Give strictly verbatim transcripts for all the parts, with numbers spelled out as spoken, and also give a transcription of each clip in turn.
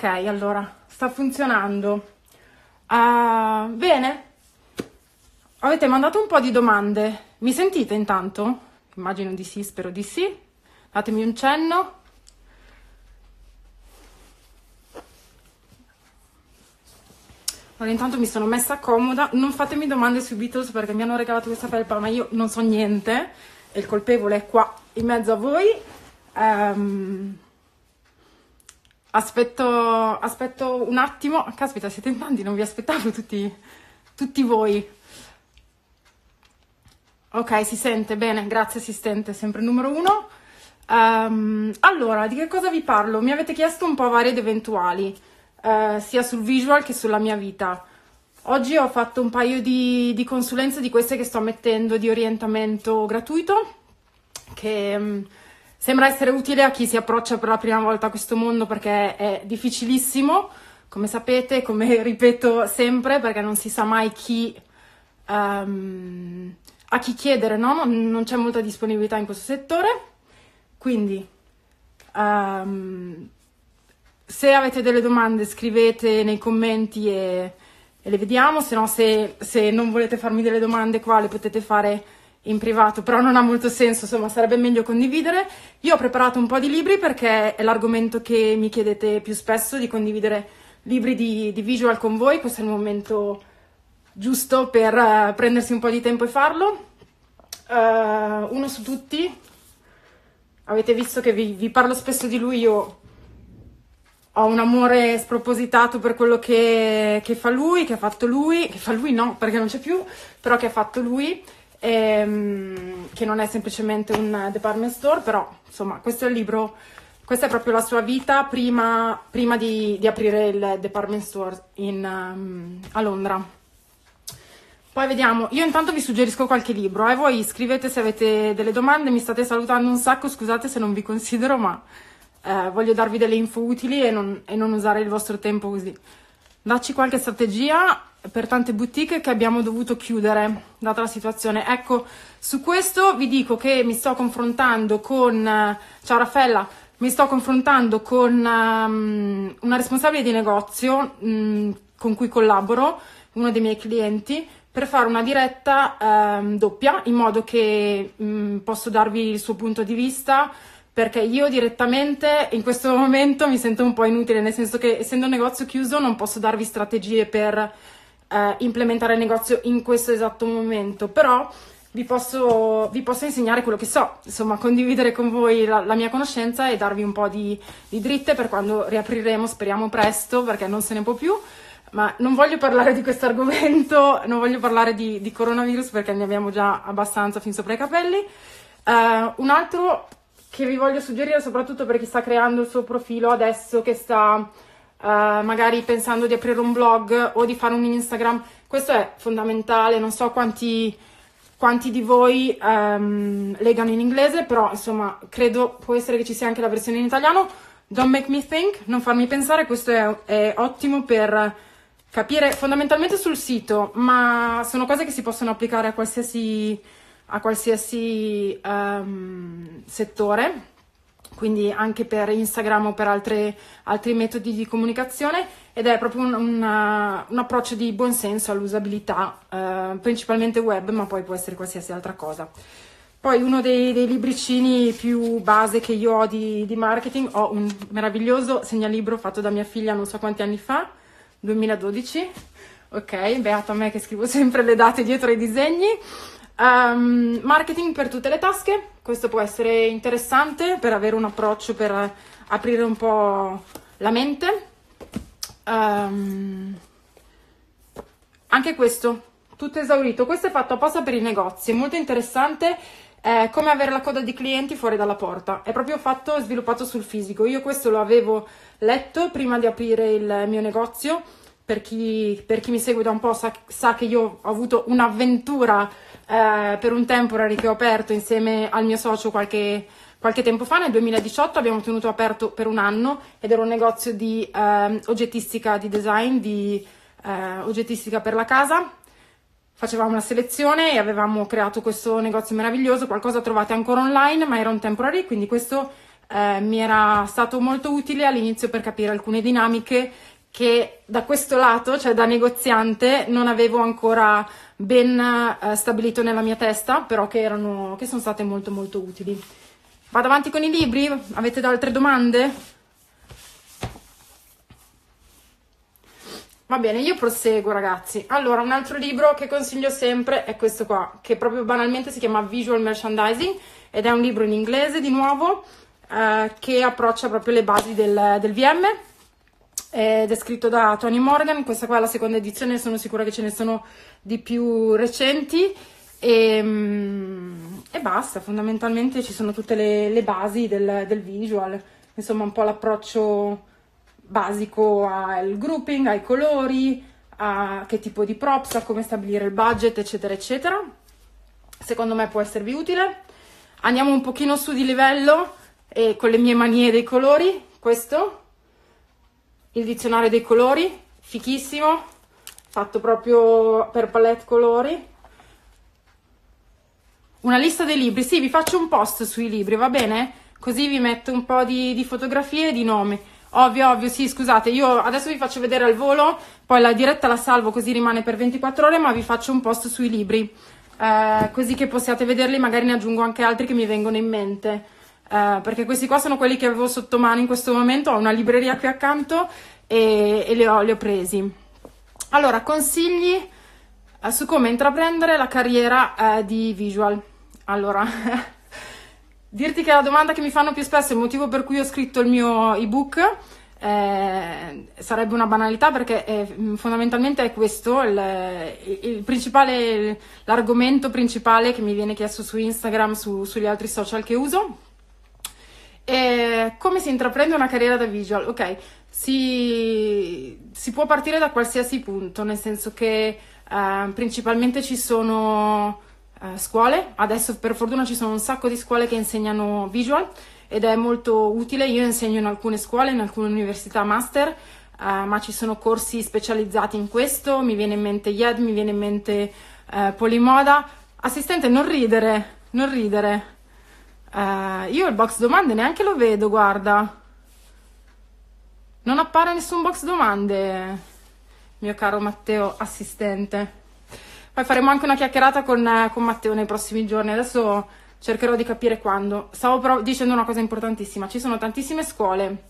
Ok, allora, sta funzionando. Uh, bene, avete mandato un po' di domande. Mi sentite intanto? Immagino di sì, spero di sì. Datemi un cenno. Allora, intanto mi sono messa comoda. Non fatemi domande sui Beatles perché mi hanno regalato questa felpa, ma io non so niente. E il colpevole è qua, in mezzo a voi. Um, aspetto, aspetto un attimo. Caspita, siete in tanti, non vi aspettavo tutti, tutti voi. Ok, si sente, bene, grazie assistente, sempre numero uno. Um, allora, di che cosa vi parlo? Mi avete chiesto un po' varie ed eventuali. Uh, sia sul visual che sulla mia vita. Oggi ho fatto un paio di, di consulenze di queste che sto mettendo di orientamento gratuito, che um, sembra essere utile a chi si approccia per la prima volta a questo mondo, perché è difficilissimo, come sapete, come ripeto sempre, perché non si sa mai chi, um, a chi chiedere, no? Non, non c'è molta disponibilità in questo settore, quindi... Um, se avete delle domande scrivete nei commenti e, e le vediamo, se no se, se non volete farmi delle domande qua le potete fare in privato, però non ha molto senso, insomma sarebbe meglio condividere. Io ho preparato un po' di libri perché è l'argomento che mi chiedete più spesso, di condividere libri di, di visual con voi. Questo è il momento giusto per uh, prendersi un po' di tempo e farlo. Uh, uno su tutti, avete visto che vi, vi parlo spesso di lui, io... Ho un amore spropositato per quello che, che fa lui, che ha fatto lui, che fa lui no, perché non c'è più, però che ha fatto lui, ehm, che non è semplicemente un department store, però insomma questo è il libro, questa è proprio la sua vita prima, prima di, di aprire il department store in, um, a Londra. Poi vediamo, io intanto vi suggerisco qualche libro, eh, voi scrivete se avete delle domande, mi state salutando un sacco, scusate se non vi considero, ma... Eh, voglio darvi delle info utili e non, e non usare il vostro tempo così. Dacci qualche strategia per tante boutique che abbiamo dovuto chiudere, data la situazione. Ecco, su questo vi dico che mi sto confrontando con... Ciao Raffaella, mi sto confrontando con um, una responsabile di negozio um, con cui collaboro, uno dei miei clienti, per fare una diretta um, doppia, in modo che um, posso darvi il suo punto di vista, perché io direttamente in questo momento mi sento un po' inutile, nel senso che essendo un negozio chiuso non posso darvi strategie per eh, implementare il negozio in questo esatto momento, però vi posso, vi posso insegnare quello che so, insomma condividere con voi la, la mia conoscenza e darvi un po' di, di dritte per quando riapriremo, speriamo presto, perché non se ne può più, ma non voglio parlare di questo argomento, non voglio parlare di, di coronavirus perché ne abbiamo già abbastanza fin sopra i capelli. Uh, un altro... che vi voglio suggerire soprattutto per chi sta creando il suo profilo adesso, che sta uh, magari pensando di aprire un blog o di fare un Instagram, questo è fondamentale, non so quanti, quanti di voi um, legano in inglese, però insomma credo può essere che ci sia anche la versione in italiano. Don't make me think, non farmi pensare, questo è, è ottimo per capire fondamentalmente sul sito, ma sono cose che si possono applicare a qualsiasi... a qualsiasi um, settore, quindi anche per Instagram o per altre, altri metodi di comunicazione, ed è proprio un, una, un approccio di buon senso all'usabilità, uh, principalmente web, ma poi può essere qualsiasi altra cosa. Poi uno dei, dei libricini più base che io ho di, di marketing, ho un meraviglioso segnalibro fatto da mia figlia non so quanti anni fa, duemiladodici, ok, beato a me che scrivo sempre le date dietro ai disegni. Um, marketing per tutte le tasche, questo può essere interessante per avere un approccio, per aprire un po' la mente. Um, anche questo, tutto esaurito, questo è fatto apposta per i negozi, è molto interessante, eh, come avere la coda di clienti fuori dalla porta, è proprio fatto, sviluppato sul fisico. Io questo lo avevo letto prima di aprire il mio negozio, per chi, per chi mi segue da un po' sa, sa che io ho avuto un'avventura Uh, per un temporary che ho aperto insieme al mio socio qualche, qualche tempo fa, nel duemiladiciotto abbiamo tenuto aperto per un anno ed era un negozio di uh, oggettistica, di design, di uh, oggettistica per la casa. Facevamo una selezione e avevamo creato questo negozio meraviglioso, qualcosa trovate ancora online ma era un temporary, quindi questo eh, mi era stato molto utile all'inizio per capire alcune dinamiche che da questo lato, cioè da negoziante, non avevo ancora ben eh, stabilito nella mia testa, però che, erano, che sono state molto molto utili. Vado avanti con i libri? Avete altre domande? Va bene, io proseguo, ragazzi. Allora, un altro libro che consiglio sempre è questo qua, che proprio banalmente si chiama Visual Merchandising, ed è un libro in inglese di nuovo, eh, che approccia proprio le basi del, del V M, ed è scritto da Tony Morgan. Questa qua è la seconda edizione, sono sicura che ce ne sono di più recenti. E, e basta, fondamentalmente ci sono tutte le, le basi del, del visual, insomma un po' l'approccio basico al grouping, ai colori, a che tipo di props, a come stabilire il budget, eccetera eccetera. Secondo me può esservi utile. Andiamo un pochino su di livello e con le mie manie dei colori, questo, il dizionario dei colori, fichissimo, fatto proprio per palette colori. Una lista dei libri, sì, vi faccio un post sui libri, va bene? Così vi metto un po' di, di fotografie e di nomi. Ovvio, ovvio, sì, scusate, io adesso vi faccio vedere al volo, poi la diretta la salvo così rimane per ventiquattro ore, ma vi faccio un post sui libri, eh, così che possiate vederli, magari ne aggiungo anche altri che mi vengono in mente, eh, perché questi qua sono quelli che avevo sotto mano in questo momento, ho una libreria qui accanto e, e li, ho, li ho presi. Allora, consigli su come intraprendere la carriera eh, di visual. Allora, dirti che la domanda che mi fanno più spesso, il motivo per cui ho scritto il mio ebook, eh, sarebbe una banalità, perché è, fondamentalmente è questo il, il principale, l'argomento principale che mi viene chiesto su Instagram, su, sugli altri social che uso. E come si intraprende una carriera da visual? Ok, si, si può partire da qualsiasi punto, nel senso che Uh, principalmente ci sono uh, scuole, adesso per fortuna ci sono un sacco di scuole che insegnano visual ed è molto utile. Io insegno in alcune scuole, in alcune università master, uh, ma ci sono corsi specializzati in questo, mi viene in mente I E D, mi viene in mente uh, Polimoda. Assistente, non ridere, non ridere, uh, io il box domande neanche lo vedo, guarda, non appare nessun box domande, mio caro Matteo assistente. Poi faremo anche una chiacchierata con, con Matteo nei prossimi giorni, adesso cercherò di capire quando. Stavo però dicendo una cosa importantissima, ci sono tantissime scuole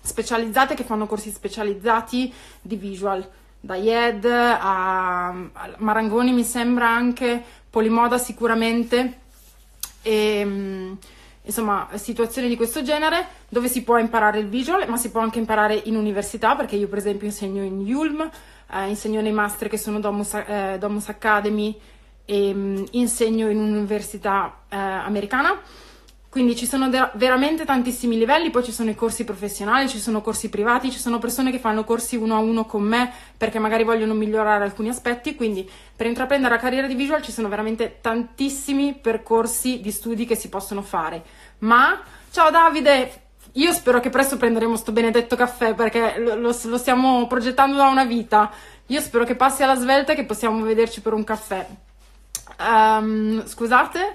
specializzate che fanno corsi specializzati di visual, da I E D a Marangoni mi sembra anche, Polimoda sicuramente, e insomma situazioni di questo genere dove si può imparare il visual, ma si può anche imparare in università, perché io per esempio insegno in I U L M, eh, insegno nei master che sono Domus, eh, Domus Academy, e mh, insegno in un'università eh, americana, quindi ci sono veramente tantissimi livelli. Poi ci sono i corsi professionali, ci sono corsi privati, ci sono persone che fanno corsi uno a uno con me perché magari vogliono migliorare alcuni aspetti, quindi per intraprendere la carriera di visual ci sono veramente tantissimi percorsi di studi che si possono fare. Ma, ciao Davide, io spero che presto prenderemo sto benedetto caffè, perché lo, lo, lo stiamo progettando da una vita. Io spero che passi alla svelta e che possiamo vederci per un caffè. Um, scusate,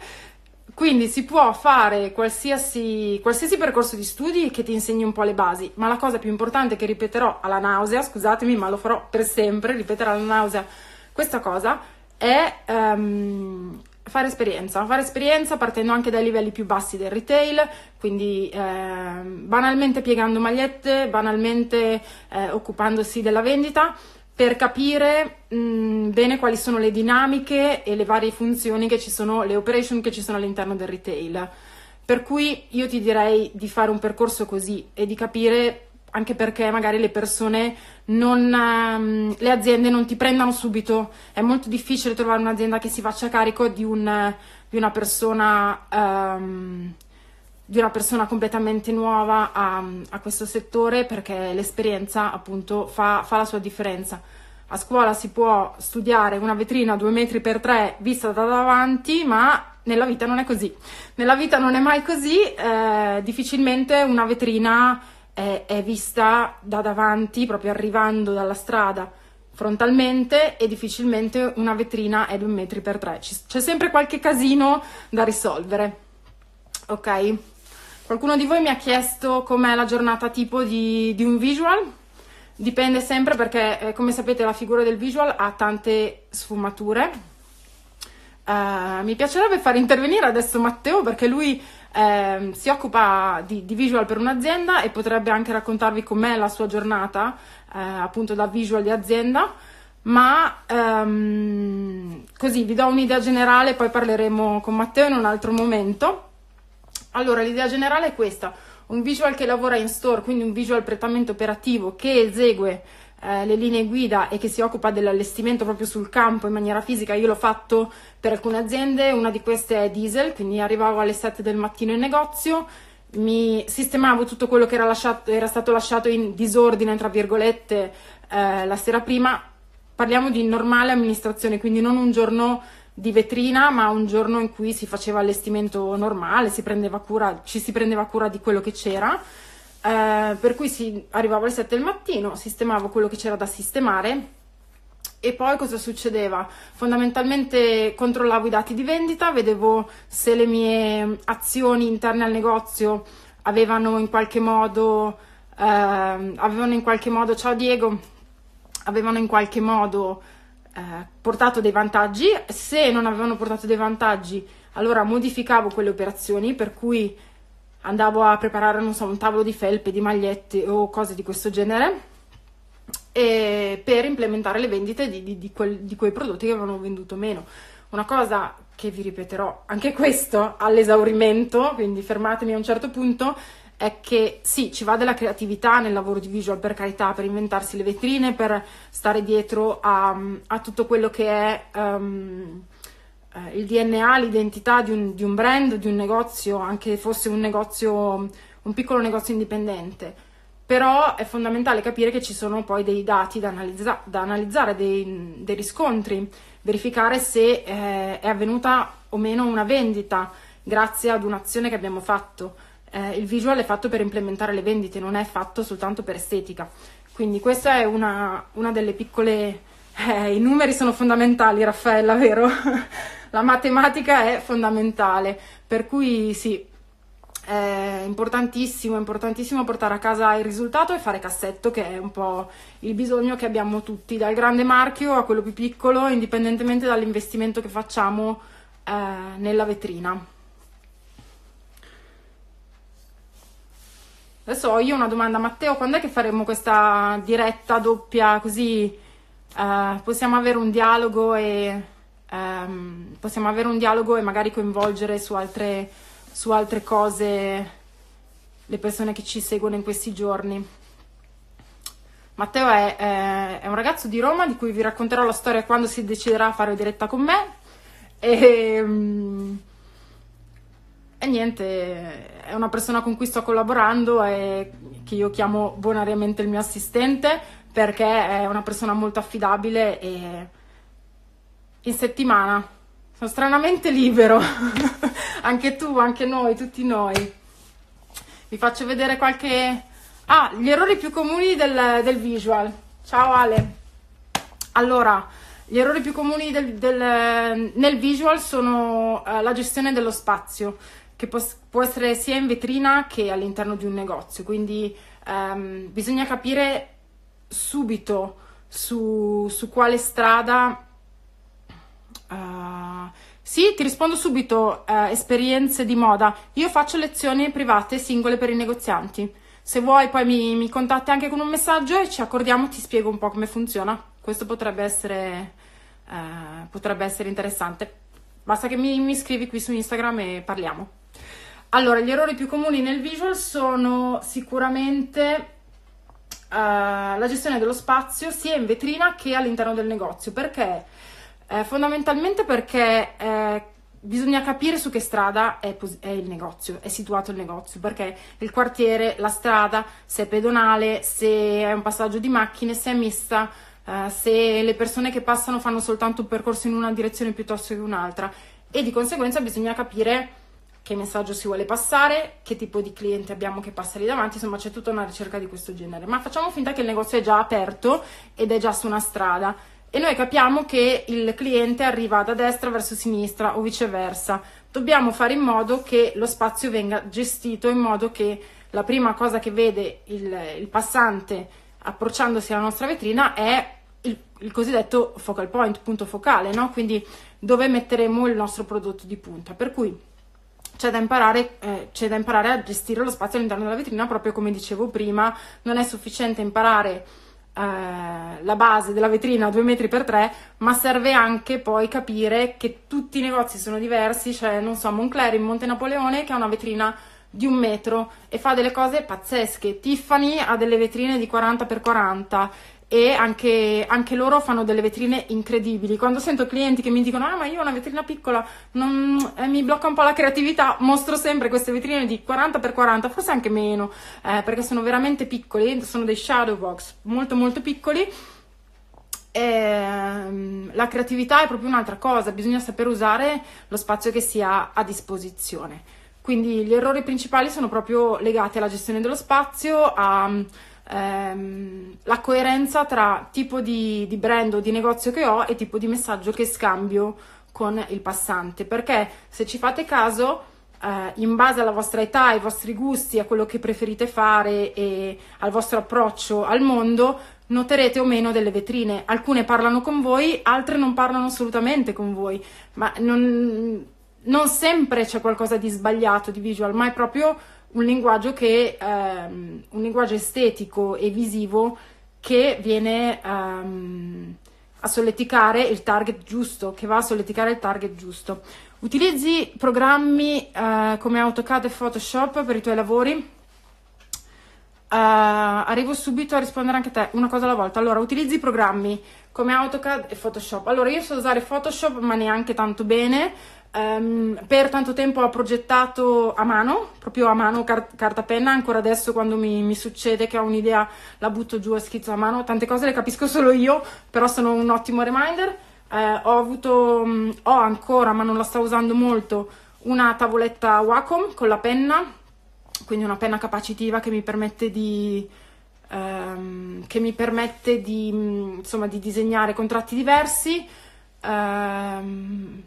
quindi si può fare qualsiasi, qualsiasi percorso di studi che ti insegni un po' le basi, ma la cosa più importante che ripeterò alla nausea, scusatemi ma lo farò per sempre, ripeterò alla nausea questa cosa, è... Um, Fare esperienza, fare esperienza partendo anche dai livelli più bassi del retail, quindi eh, banalmente piegando magliette, banalmente eh, occupandosi della vendita, per capire mh, bene quali sono le dinamiche e le varie funzioni che ci sono, le operation che ci sono all'interno del retail. Per cui io ti direi di fare un percorso così e di capire, anche perché magari le persone, non, le aziende non ti prendano subito, è molto difficile trovare un'azienda che si faccia carico di, un, di, una persona, um, di una persona completamente nuova a, a questo settore, perché l'esperienza appunto fa, fa la sua differenza. A scuola si può studiare una vetrina due metri per tre vista da davanti, ma nella vita non è così, nella vita non è mai così, eh, difficilmente una vetrina è vista da davanti, proprio arrivando dalla strada frontalmente, e difficilmente una vetrina è due metri per tre, c'è sempre qualche casino da risolvere, ok? Qualcuno di voi mi ha chiesto com'è la giornata tipo di, di un visual. Dipende sempre perché, eh, come sapete, la figura del visual ha tante sfumature. Uh, mi piacerebbe far intervenire adesso Matteo, perché lui eh, si occupa di, di visual per un'azienda e potrebbe anche raccontarvi com'è la sua giornata, eh, appunto da visual di azienda, ma um, così vi do un'idea generale, poi parleremo con Matteo in un altro momento. Allora, l'idea generale è questa: un visual che lavora in store, quindi un visual prettamente operativo che esegue Eh, le linee guida e che si occupa dell'allestimento proprio sul campo in maniera fisica. Io l'ho fatto per alcune aziende, una di queste è Diesel, quindi arrivavo alle sette del mattino in negozio, mi sistemavo tutto quello che era, lasciato, era stato lasciato in disordine, tra virgolette, eh, la sera prima. Parliamo di normale amministrazione, quindi non un giorno di vetrina, ma un giorno in cui si faceva allestimento normale, si prendeva cura, ci si prendeva cura di quello che c'era. Uh, per cui si, arrivavo alle sette del mattino, sistemavo quello che c'era da sistemare e poi cosa succedeva? Fondamentalmente controllavo i dati di vendita, vedevo se le mie azioni interne al negozio avevano in qualche modo, uh, avevano in qualche modo, ciao Diego, avevano in qualche modo uh, portato dei vantaggi. Se non avevano portato dei vantaggi, allora modificavo quelle operazioni, per cui andavo a preparare, non so, un tavolo di felpe, di magliette o cose di questo genere, e per implementare le vendite di, di, di, quel, di quei prodotti che avevano venduto meno. Una cosa che vi ripeterò, anche questo all'esaurimento, quindi fermatemi a un certo punto, è che sì, ci va della creatività nel lavoro di visual, per carità, per inventarsi le vetrine, per stare dietro a, a tutto quello che è... Um, il D N A, l'identità di un, di un brand, di un negozio, anche se fosse un negozio, un piccolo negozio indipendente, però è fondamentale capire che ci sono poi dei dati da, analizza, da analizzare, dei, dei riscontri, verificare se eh, è avvenuta o meno una vendita grazie ad un'azione che abbiamo fatto. Eh, il visual è fatto per implementare le vendite, non è fatto soltanto per estetica, quindi questa è una, una delle piccole... Eh, i numeri sono fondamentali, Raffaella, vero? La matematica è fondamentale, per cui sì, è importantissimo, è importantissimo portare a casa il risultato e fare cassetto, che è un po' il bisogno che abbiamo tutti, dal grande marchio a quello più piccolo, indipendentemente dall'investimento che facciamo eh, nella vetrina. Adesso ho io una domanda, Matteo, quando è che faremo questa diretta doppia, così uh, possiamo avere un dialogo e... Um, possiamo avere un dialogo e magari coinvolgere su altre, su altre cose le persone che ci seguono in questi giorni. Matteo è, è, è un ragazzo di Roma di cui vi racconterò la storia quando si deciderà a fare diretta con me e, um, e niente, è una persona con cui sto collaborando e che io chiamo bonariamente il mio assistente, perché è una persona molto affidabile e in settimana sono stranamente libero anche tu, anche noi, tutti noi. Vi faccio vedere qualche ah, gli errori più comuni del, del visual. Ciao Ale. Allora, gli errori più comuni del, del, nel visual sono eh, la gestione dello spazio, che può, può essere sia in vetrina che all'interno di un negozio, quindi ehm, bisogna capire subito su, su quale strada. Uh, sì, ti rispondo subito. Uh, esperienze di moda, io faccio lezioni private singole per i negozianti, se vuoi poi mi, mi contatti anche con un messaggio e ci accordiamo, ti spiego un po' come funziona. Questo potrebbe essere uh, potrebbe essere interessante, basta che mi, mi scrivi qui su Instagram e parliamo. Allora, gli errori più comuni nel visual sono sicuramente uh, la gestione dello spazio sia in vetrina che all'interno del negozio, perché Eh, fondamentalmente perché eh, bisogna capire su che strada è, è il negozio, è situato il negozio, perché il quartiere, la strada, se è pedonale, se è un passaggio di macchine, se è mista, eh, se le persone che passano fanno soltanto un percorso in una direzione piuttosto che un'altra, e di conseguenza bisogna capire che messaggio si vuole passare, che tipo di cliente abbiamo che passa lì davanti, insomma c'è tutta una ricerca di questo genere. Ma facciamo finta che il negozio è già aperto ed è già su una strada, e noi capiamo che il cliente arriva da destra verso sinistra o viceversa, dobbiamo fare in modo che lo spazio venga gestito in modo che la prima cosa che vede il, il passante approcciandosi alla nostra vetrina è il, il cosiddetto focal point, punto focale, no? Quindi dove metteremo il nostro prodotto di punta, per cui c'è da imparare, eh, c'è da imparare a gestire lo spazio all'interno della vetrina, proprio come dicevo prima. Non è sufficiente imparare eh, la base della vetrina due metri per tre, ma serve anche poi capire che tutti i negozi sono diversi, cioè non so, Moncler in Monte Napoleone che ha una vetrina di un metro e fa delle cose pazzesche, Tiffany ha delle vetrine di quaranta per quaranta e anche, anche loro fanno delle vetrine incredibili. Quando sento clienti che mi dicono ah ma io ho una vetrina piccola, non, eh, mi blocca un po' la creatività, mostro sempre queste vetrine di quaranta per quaranta, forse anche meno, eh, perché sono veramente piccoli, sono dei shadow box molto molto piccoli. Eh, la creatività è proprio un'altra cosa, bisogna saper usare lo spazio che si ha a disposizione. Quindi gli errori principali sono proprio legati alla gestione dello spazio, alla ehm, coerenza tra tipo di, di brand o di negozio che ho e tipo di messaggio che scambio con il passante. Perché se ci fate caso, eh, in base alla vostra età, ai vostri gusti, a quello che preferite fare e al vostro approccio al mondo, noterete o meno delle vetrine. Alcune parlano con voi, altre non parlano assolutamente con voi, ma non... non sempre c'è qualcosa di sbagliato di visual, ma è proprio un linguaggio che ehm, un linguaggio estetico e visivo che viene ehm, a solleticare il target giusto, che va a solleticare il target giusto. Utilizzi programmi eh, come AutoCAD e Photoshop per i tuoi lavori? Uh, arrivo subito a rispondere anche a te, una cosa alla volta. Allora, utilizzi programmi come AutoCAD e Photoshop? Allora, io so usare Photoshop ma neanche tanto bene. Um, per tanto tempo ho progettato a mano, proprio a mano, car carta penna. Ancora adesso quando mi, mi succede che ho un'idea la butto giù e schizzo a mano. Tante cose le capisco solo io, però sono un ottimo reminder. uh, ho avuto, um, ho ancora, ma non la sto usando molto, una tavoletta Wacom con la penna, quindi una penna capacitiva che mi permette di um, che mi permette di insomma di disegnare contratti diversi. um,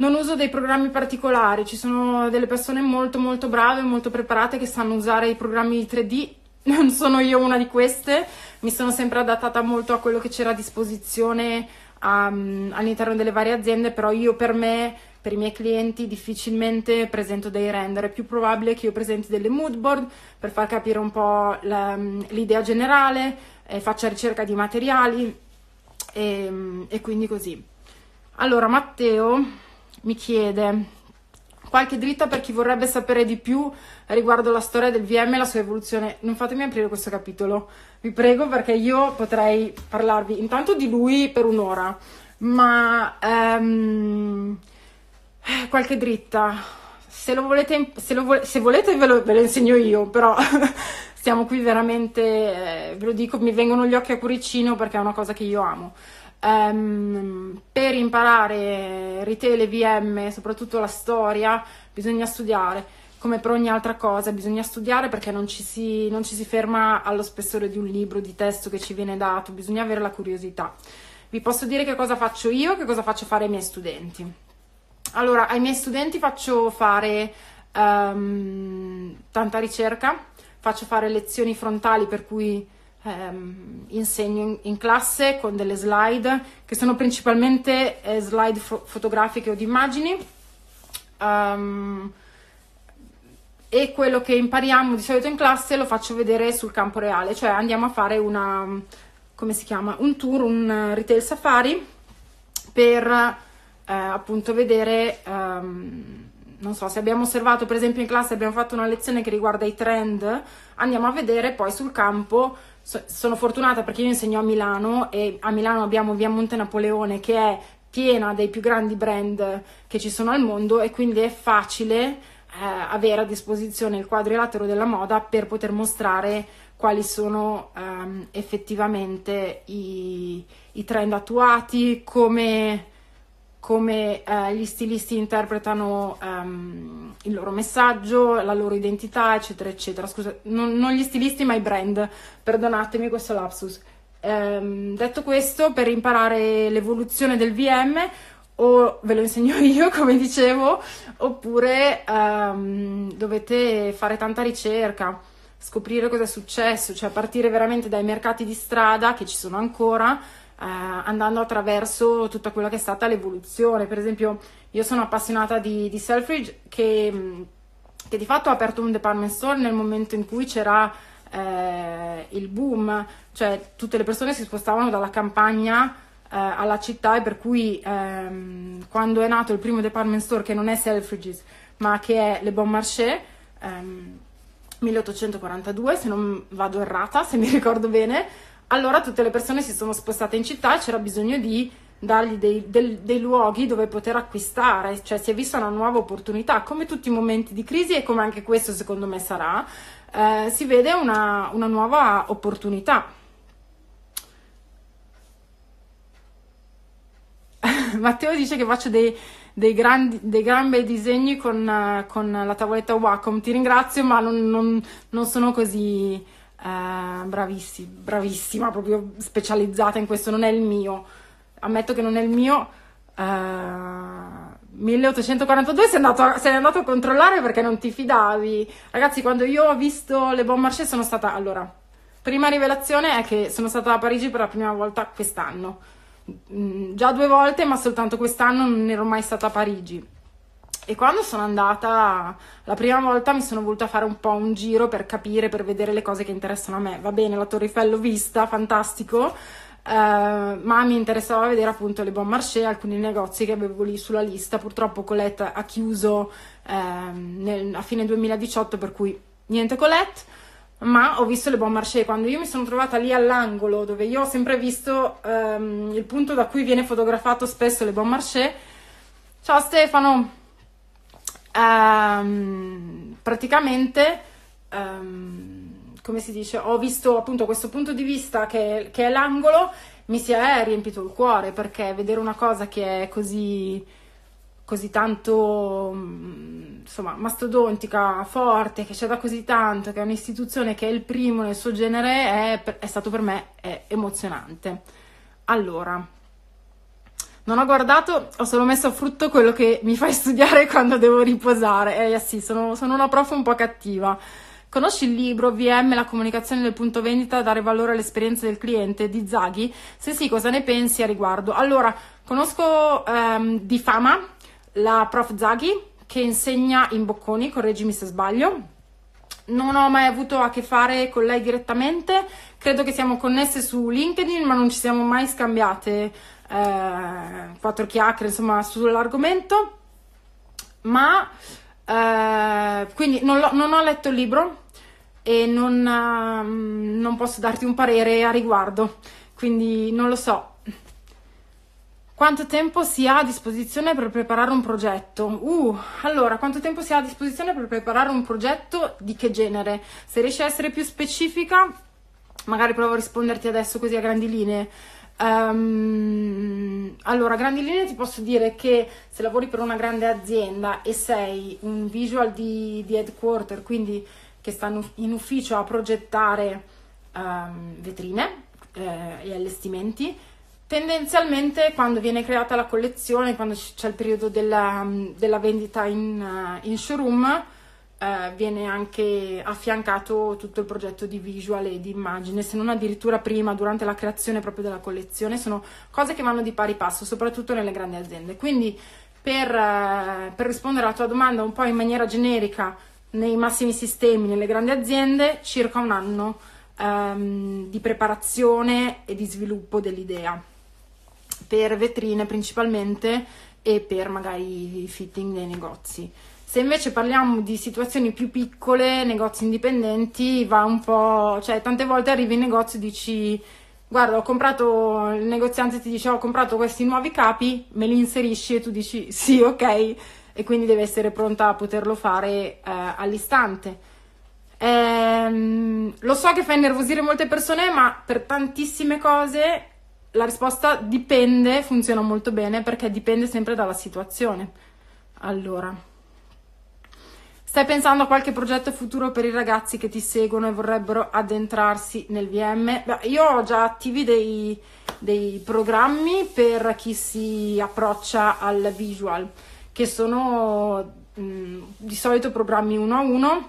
Non uso dei programmi particolari, ci sono delle persone molto molto brave, molto preparate che sanno usare i programmi tre D, non sono io una di queste. Mi sono sempre adattata molto a quello che c'era a disposizione um, all'interno delle varie aziende, però io per me, per i miei clienti, difficilmente presento dei render. È più probabile che io presenti delle mood board per far capire un po' l'idea generale, eh, faccia ricerca di materiali e, e quindi così. Allora, Matteo mi chiede qualche dritta per chi vorrebbe sapere di più riguardo la storia del V M e la sua evoluzione. Non fatemi aprire questo capitolo, vi prego, perché io potrei parlarvi intanto di lui per un'ora, ma um, qualche dritta, se lo volete, se lo vo- se volete ve lo, ve lo insegno io, però siamo qui veramente, eh, ve lo dico, mi vengono gli occhi a cuoricino perché è una cosa che io amo. Um, per imparare retail e V M, soprattutto la storia, bisogna studiare, come per ogni altra cosa bisogna studiare, perché non ci si, non ci si ferma allo spessore di un libro di testo che ci viene dato, bisogna avere la curiosità. Vi posso dire che cosa faccio io e che cosa faccio fare ai miei studenti. Allora, ai miei studenti faccio fare um, tanta ricerca, faccio fare lezioni frontali, per cui Um, insegno in, in classe con delle slide che sono principalmente eh, slide fo fotografiche o di immagini, um, e quello che impariamo di solito in classe lo faccio vedere sul campo reale, cioè andiamo a fare una, come si chiama, un tour, un retail safari per eh, appunto vedere, um, non so, se abbiamo osservato, per esempio in classe abbiamo fatto una lezione che riguarda i trend, andiamo a vedere poi sul campo. Sono fortunata perché io insegno a Milano e a Milano abbiamo via Monte Napoleone che è piena dei più grandi brand che ci sono al mondo, e quindi è facile eh, avere a disposizione il quadrilatero della moda per poter mostrare quali sono ehm, effettivamente i, i trend attuati, come, come eh, gli stilisti interpretano ehm, il loro messaggio, la loro identità, eccetera eccetera. Scusa, non, non gli stilisti ma i brand, perdonatemi questo lapsus. Ehm, detto questo, per imparare l'evoluzione del V M o ve lo insegno io, come dicevo, oppure um, dovete fare tanta ricerca, scoprire cosa è successo, cioè partire veramente dai mercati di strada che ci sono ancora, eh, andando attraverso tutta quella che è stata l'evoluzione. Per esempio, io sono appassionata di, di Selfridges, che, che di fatto ha aperto un department store nel momento in cui c'era eh, il boom, cioè tutte le persone si spostavano dalla campagna alla città, e per cui ehm, quando è nato il primo department store, che non è Selfridges ma che è Le Bon Marché, ehm, milleottocentoquarantadue se non vado errata, se mi ricordo bene, allora tutte le persone si sono spostate in città e c'era bisogno di dargli dei, del, dei luoghi dove poter acquistare, cioè si è vista una nuova opportunità, come tutti i momenti di crisi e come anche questo secondo me sarà, eh, si vede una, una nuova opportunità. Matteo dice che faccio dei, dei, grandi, dei gran bei disegni con, con la tavoletta Wacom. Ti ringrazio, ma non, non, non sono così eh, bravissi, bravissima, proprio specializzata in questo, non è il mio. Ammetto che non è il mio. Eh, milleottocentoquarantadue sei andato, sei andato a controllare perché non ti fidavi. Ragazzi, quando io ho visto Le Bon Marché sono stata... Allora, prima rivelazione è che sono stata a Parigi per la prima volta quest'anno. Già due volte, ma soltanto quest'anno non ero mai stata a Parigi, e quando sono andata la prima volta mi sono voluta fare un po' un giro per capire, per vedere le cose che interessano a me. Va bene, la Torre Eiffel l'ho vista, fantastico, eh, ma mi interessava vedere appunto Le Bon Marché, alcuni negozi che avevo lì sulla lista. Purtroppo Colette ha chiuso eh, nel, a fine duemiladiciotto, per cui niente Colette. Ma ho visto Le Bon Marché, quando io mi sono trovata lì all'angolo, dove io ho sempre visto um, il punto da cui viene fotografato spesso Le Bon Marché. Ciao Stefano! Um, praticamente, um, come si dice, ho visto appunto questo punto di vista che, che è l'angolo, mi si è riempito il cuore, perché vedere una cosa che è così... così tanto, insomma, mastodontica, forte, che c'è da così tanto, che è un'istituzione che è il primo nel suo genere, è, è stato per me è emozionante. Allora, non ho guardato, ho solo messo a frutto quello che mi fai studiare quando devo riposare. Eh sì, sono, sono una prof un po' cattiva. Conosci il libro V M, la comunicazione del punto vendita, dare valore all'esperienza del cliente, di Zaghi? Se sì, cosa ne pensi a riguardo? Allora, conosco ehm, di fama la prof Zaghi, che insegna in Bocconi, correggimi se sbaglio. Non ho mai avuto a che fare con lei direttamente, credo che siamo connesse su LinkedIn, ma non ci siamo mai scambiate eh, quattro chiacchiere, insomma, sull'argomento. Ma eh, quindi non, non ho letto il libro e non, eh, non posso darti un parere a riguardo, quindi non lo so. Quanto tempo si ha a disposizione per preparare un progetto? Uh, allora, quanto tempo si ha a disposizione per preparare un progetto di che genere? Se riesci a essere più specifica, magari provo a risponderti adesso così a grandi linee. Um, allora, a grandi linee ti posso dire che se lavori per una grande azienda e sei un visual di, di headquarter, quindi che stanno in ufficio a progettare um, vetrine eh, e allestimenti, tendenzialmente quando viene creata la collezione, quando c'è il periodo della, della vendita in, in showroom, eh, viene anche affiancato tutto il progetto di visual e di immagine, se non addirittura prima, durante la creazione proprio della collezione. Sono cose che vanno di pari passo, soprattutto nelle grandi aziende. Quindi per, eh, per rispondere alla tua domanda un po' in maniera generica, nei massimi sistemi, nelle grandi aziende, circa un anno ehm, di preparazione e di sviluppo dell'idea, per vetrine principalmente e per magari fitting dei negozi. Se invece parliamo di situazioni più piccole, negozi indipendenti, va un po', cioè tante volte arrivi in negozio e dici guarda, ho comprato, il negoziante ti dice ho comprato questi nuovi capi, me li inserisci? E tu dici sì, ok, e quindi deve essere pronta a poterlo fare eh, all'istante. Ehm, lo so che fa innervosire molte persone, ma per tantissime cose la risposta dipende, funziona molto bene, perché dipende sempre dalla situazione. Allora, stai pensando a qualche progetto futuro per i ragazzi che ti seguono e vorrebbero addentrarsi nel V M? Beh, io ho già attivi dei, dei programmi per chi si approccia al visual, che sono mh, di solito programmi uno a uno,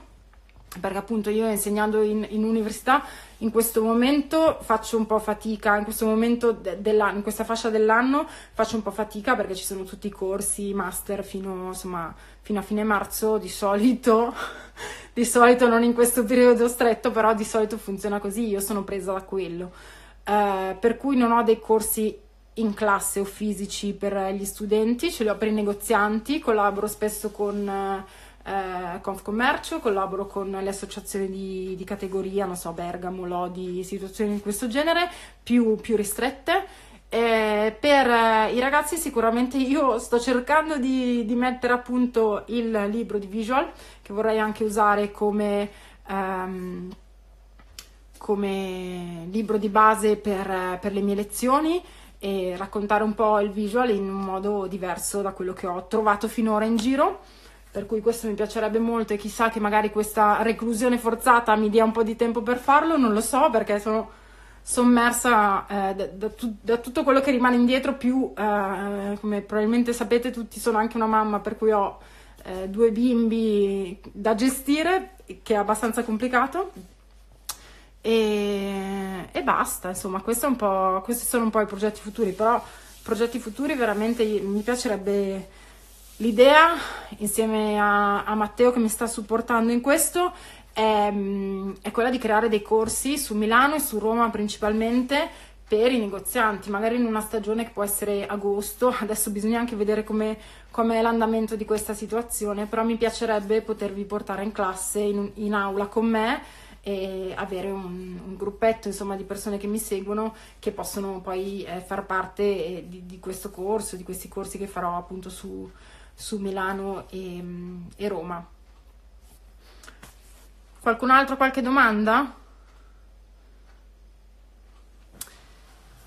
perché appunto io insegnando in, in università in questo momento faccio un po' fatica, in questo momento de, dell'anno, in questa fascia dell'anno faccio un po' fatica perché ci sono tutti i corsi, i master fino, insomma, fino a fine marzo di solito, di solito non in questo periodo stretto, però di solito funziona così, io sono presa da quello. Uh, per cui non ho dei corsi in classe o fisici per gli studenti, ce li ho per i negozianti, collaboro spesso con uh, Confcommercio, collaboro con le associazioni di, di categoria, non so, Bergamo, Lodi, situazioni di questo genere, più, più ristrette. Eh, per eh, i ragazzi sicuramente io sto cercando di, di mettere a punto il libro di visual, che vorrei anche usare come, um, come libro di base per, per le mie lezioni e raccontare un po' il visual in un modo diverso da quello che ho trovato finora in giro, per cui questo mi piacerebbe molto e chissà che magari questa reclusione forzata mi dia un po' di tempo per farlo, non lo so, perché sono sommersa eh, da, da, da tutto quello che rimane indietro, più eh, come probabilmente sapete tutti sono anche una mamma, per cui ho eh, due bimbi da gestire, che è abbastanza complicato, e, e basta, insomma questo è un po', questi sono un po' i progetti futuri, però progetti futuri veramente mi piacerebbe l'idea, insieme a, a Matteo che mi sta supportando in questo, è quella di creare dei corsi su Milano e su Roma principalmente per i negozianti, magari in una stagione che può essere agosto, adesso bisogna anche vedere come è l'andamento di questa situazione, però mi piacerebbe potervi portare in classe, in, in aula con me e avere un, un gruppetto insomma di persone che mi seguono, che possono poi eh, far parte eh, di, di questo corso, di questi corsi che farò appunto su, su Milano e, e Roma. Qualcun altro qualche domanda?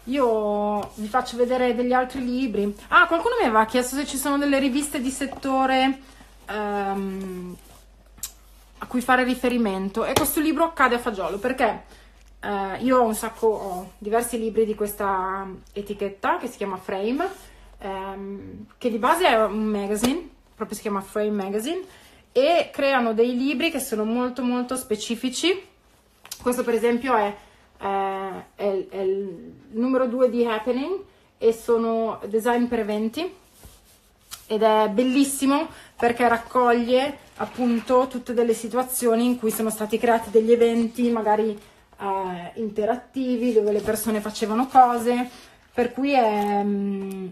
Io vi faccio vedere degli altri libri. Ah, qualcuno mi aveva chiesto se ci sono delle riviste di settore ehm, a cui fare riferimento, e questo libro cade a fagiolo perché eh, io ho un sacco, ho diversi libri di questa etichetta che si chiama Frame, ehm, che di base è un magazine, proprio si chiama Frame Magazine, e creano dei libri che sono molto molto specifici. Questo per esempio è, eh, è, è il numero due di Happening e sono design per eventi, ed è bellissimo perché raccoglie appunto tutte delle situazioni in cui sono stati creati degli eventi magari eh, interattivi, dove le persone facevano cose, per cui è,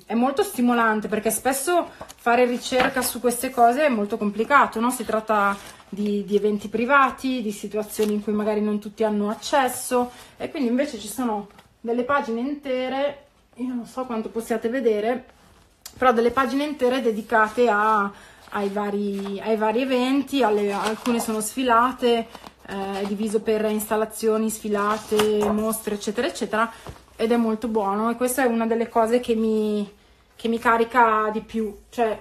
è molto stimolante, perché spesso fare ricerca su queste cose è molto complicato, no? Si tratta di, di eventi privati, di situazioni in cui magari non tutti hanno accesso, e quindi invece ci sono delle pagine intere, io non so quanto possiate vedere, però delle pagine intere dedicate a, ai, vari, ai vari eventi, alle, alcune sono sfilate, eh, è diviso per installazioni, sfilate, mostre, eccetera, eccetera, ed è molto buono, e questa è una delle cose che mi, che mi carica di più, cioè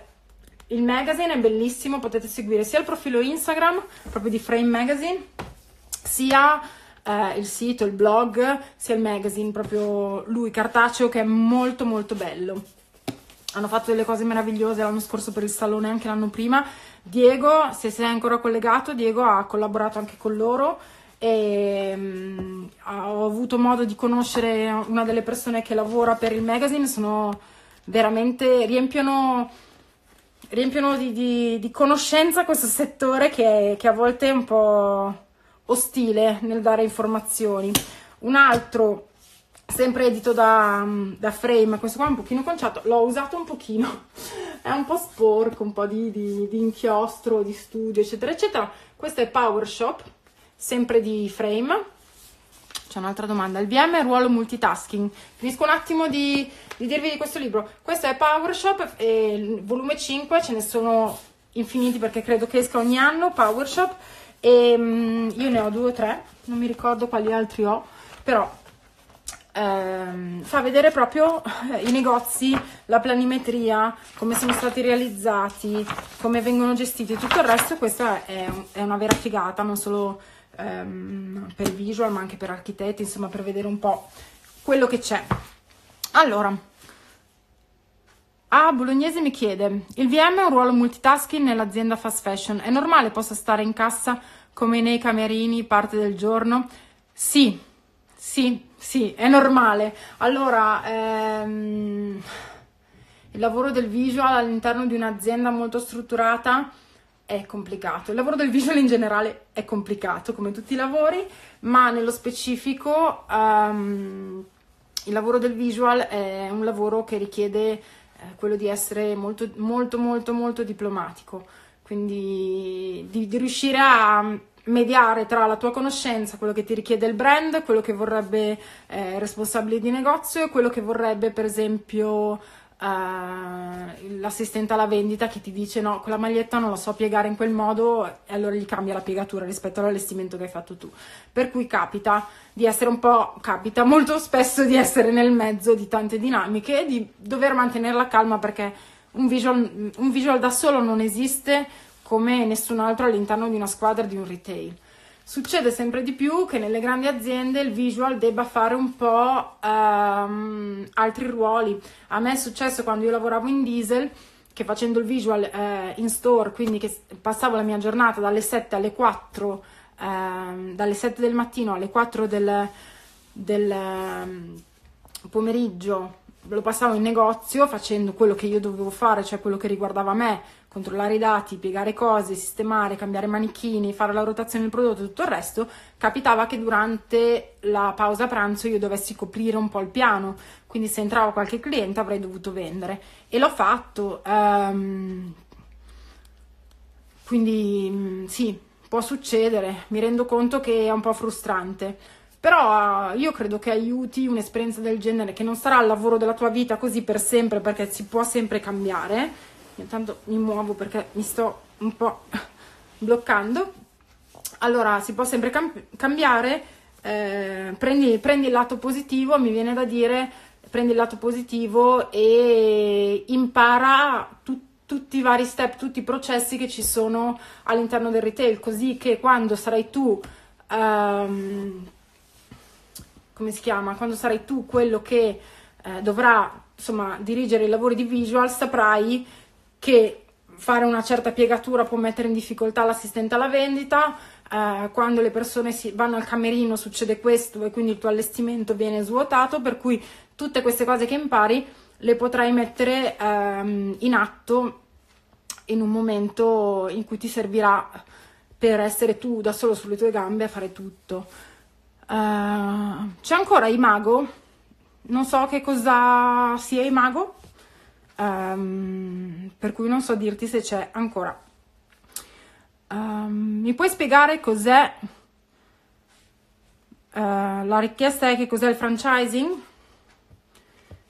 il magazine è bellissimo, potete seguire sia il profilo Instagram proprio di Frame Magazine, sia eh, il sito, il blog, sia il magazine proprio lui cartaceo, che è molto molto bello. Hanno fatto delle cose meravigliose l'anno scorso per il salone, anche l'anno prima. Diego, se sei ancora collegato, Diego ha collaborato anche con loro, e um, ho avuto modo di conoscere una delle persone che lavora per il magazine, sono veramente, riempiono, riempiono di, di, di conoscenza questo settore che, che a volte è un po' ostile nel dare informazioni. Un altro, sempre edito da, da Frame, questo qua è un pochino conciato, l'ho usato un pochino, è un po' sporco, un po' di, di, di inchiostro, di studio, eccetera, eccetera. Questo è PowerShop, sempre di Frame. C'è un'altra domanda, il V M è ruolo multitasking. Finisco un attimo di, di dirvi di questo libro. Questo è PowerShop, e il volume cinque, ce ne sono infiniti perché credo che esca ogni anno PowerShop, e um, io ne ho due o tre, non mi ricordo quali altri ho, però ehm, fa vedere proprio eh, i negozi, la planimetria, come sono stati realizzati, come vengono gestiti, tutto il resto. Questa è, è una vera figata, non solo per visual ma anche per architetti, insomma per vedere un po' quello che c'è. Allora, a Bolognese mi chiede: il V M ha un ruolo multitasking nell'azienda fast fashion, è normale possa stare in cassa come nei camerini parte del giorno? Sì, sì, sì, è normale. Allora, ehm, il lavoro del visual all'interno di un'azienda molto strutturata è complicato. Il lavoro del visual in generale è complicato, come tutti i lavori, ma nello specifico ehm, il lavoro del visual è un lavoro che richiede eh, quello di essere molto, molto, molto, molto diplomatico, quindi di, di riuscire a mediare tra la tua conoscenza, quello che ti richiede il brand, quello che vorrebbe eh, responsabile di negozio e quello che vorrebbe, per esempio, Uh, l'assistente alla vendita che ti dice: no, quella maglietta non la so piegare in quel modo, e allora gli cambia la piegatura rispetto all'allestimento che hai fatto tu. Per cui capita di essere un po', capita molto spesso di essere nel mezzo di tante dinamiche e di dover mantenere la calma, perché un visual, un visual da solo non esiste come nessun altro all'interno di una squadra di un retail. Succede sempre di più che nelle grandi aziende il visual debba fare un po' ehm, altri ruoli. A me è successo quando io lavoravo in Diesel, che facendo il visual eh, in store, quindi che passavo la mia giornata dalle sette alle quattro, ehm, dalle sette del mattino alle quattro del, del ehm, pomeriggio, lo passavo in negozio facendo quello che io dovevo fare, cioè quello che riguardava me: controllare i dati, piegare cose, sistemare, cambiare manichini, fare la rotazione del prodotto e tutto il resto. Capitava che durante la pausa pranzo io dovessi coprire un po' il piano, quindi se entrava qualche cliente avrei dovuto vendere, e l'ho fatto. Ehm, quindi sì, può succedere, mi rendo conto che è un po' frustrante. Però io credo che aiuti un'esperienza del genere, che non sarà il lavoro della tua vita così per sempre, perché si può sempre cambiare. Io intanto mi muovo perché mi sto un po' bloccando. Allora, si può sempre cambiare, eh, prendi, prendi il lato positivo, mi viene da dire, prendi il lato positivo e impara tutto. Tutti i vari step, tutti i processi che ci sono all'interno del retail, così che quando sarai tu... Um, come si chiama? Quando sarai tu quello che eh, dovrà, insomma, dirigere i lavori di visual, saprai che fare una certa piegatura può mettere in difficoltà l'assistente alla vendita, eh, quando le persone si vanno al camerino succede questo e quindi il tuo allestimento viene svuotato, per cui tutte queste cose che impari le potrai mettere ehm, in atto in un momento in cui ti servirà per essere tu da solo sulle tue gambe a fare tutto. Uh, c'è ancora Imago? Non so che cosa sia Imago, um, per cui non so dirti se c'è ancora. Um, mi puoi spiegare cos'è? Uh, la richiesta è che cos'è il franchising?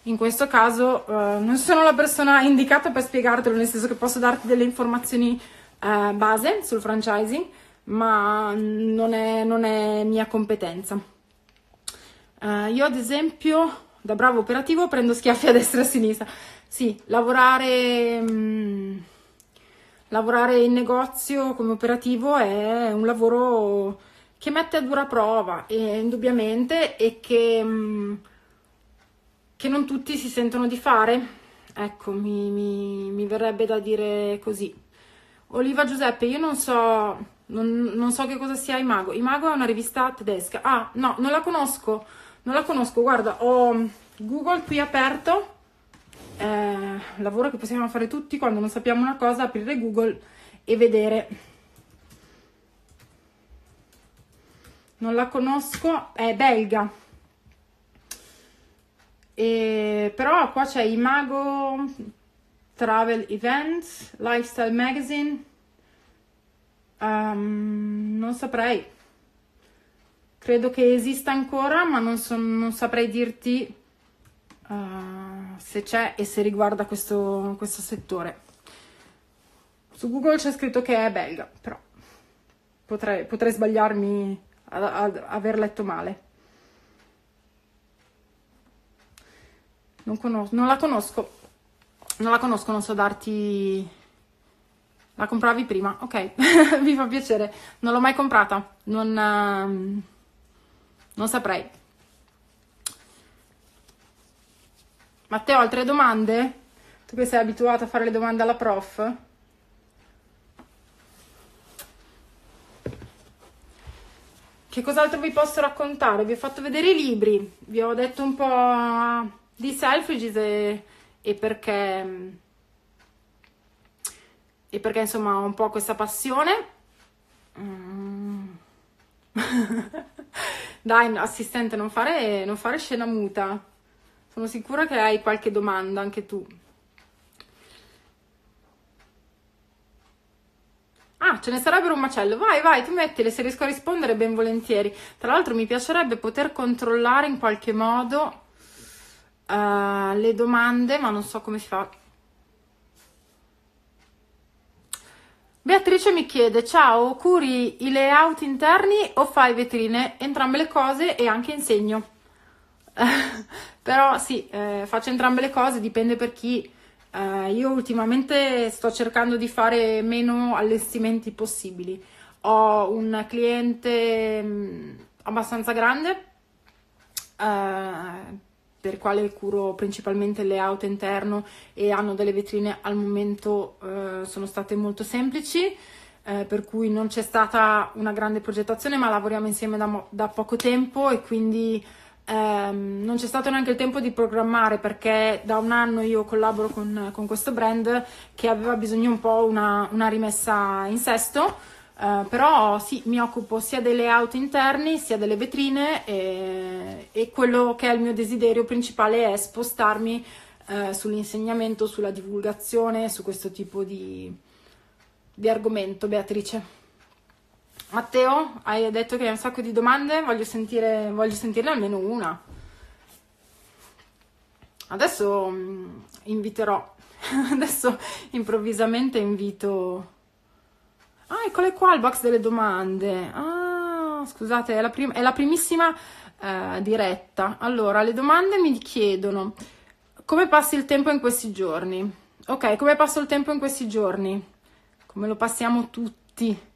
In questo caso uh, non sono la persona indicata per spiegartelo, nel senso che posso darti delle informazioni uh, base sul franchising, ma non è, non è mia competenza. Uh, io ad esempio, da bravo operativo, prendo schiaffi a destra e a sinistra. Sì, lavorare, mh, lavorare in negozio come operativo è un lavoro che mette a dura prova, e, indubbiamente, e che, mh, che non tutti si sentono di fare. Ecco, mi, mi, mi verrebbe da dire così. Oliva Giuseppe, io non so... Non, non so che cosa sia Imago. Imago è una rivista tedesca. Ah, no, non la conosco. Non la conosco, guarda, ho Google qui aperto. Eh, lavoro che possiamo fare tutti quando non sappiamo una cosa, aprire Google e vedere. Non la conosco, è belga. E, però qua c'è Imago, Travel Events, Lifestyle Magazine... Um, non saprei, credo che esista ancora, ma non, so, non saprei dirti uh, se c'è e se riguarda questo, questo settore. Su Google c'è scritto che è belga, però potrei, potrei sbagliarmi ad, ad aver letto male. Non, conosco, non la conosco, non la conosco, non so darti... La compravi prima? Ok, mi fa piacere. Non l'ho mai comprata, non, uh, non saprei. Matteo, altre domande? Tu che sei abituato a fare le domande alla prof? Che cos'altro vi posso raccontare? Vi ho fatto vedere i libri, vi ho detto un po' di Selfridges e, e perché e perché insomma ho un po' questa passione. Mm. Dai, assistente, non fare, non fare scena muta. Sono sicura che hai qualche domanda anche tu. Ah, ce ne sarebbero un macello. Vai, vai, tu mettile, se riesco a rispondere ben volentieri. Tra l'altro mi piacerebbe poter controllare in qualche modo uh, le domande, ma non so come si fa. Beatrice mi chiede, ciao, curi i layout interni o fai vetrine? Entrambe le cose e anche insegno. Però sì, eh, faccio entrambe le cose, dipende per chi... Uh, io ultimamente sto cercando di fare meno allestimenti possibili. Ho un cliente mh, abbastanza grande uh, per quale curo principalmente layout interno e hanno delle vetrine al momento uh, sono state molto semplici, uh, per cui non c'è stata una grande progettazione, ma lavoriamo insieme da, da poco tempo e quindi... Um, non c'è stato neanche il tempo di programmare, perché da un anno io collaboro con, con questo brand che aveva bisogno un po' una, una rimessa in sesto, uh, però sì, mi occupo sia dei layout interni sia delle vetrine e, e quello che è il mio desiderio principale è spostarmi uh, sull'insegnamento, sulla divulgazione, su questo tipo di, di argomento. Beatrice. Matteo, hai detto che hai un sacco di domande, voglio sentire, voglio sentirne almeno una. Adesso mh, inviterò, adesso improvvisamente invito... Ah, eccole qua il box delle domande. Ah, scusate, è la, prim- è la primissima eh, diretta. Allora, le domande mi chiedono, come passi il tempo in questi giorni? Ok, come passo il tempo in questi giorni? Come lo passiamo tutti?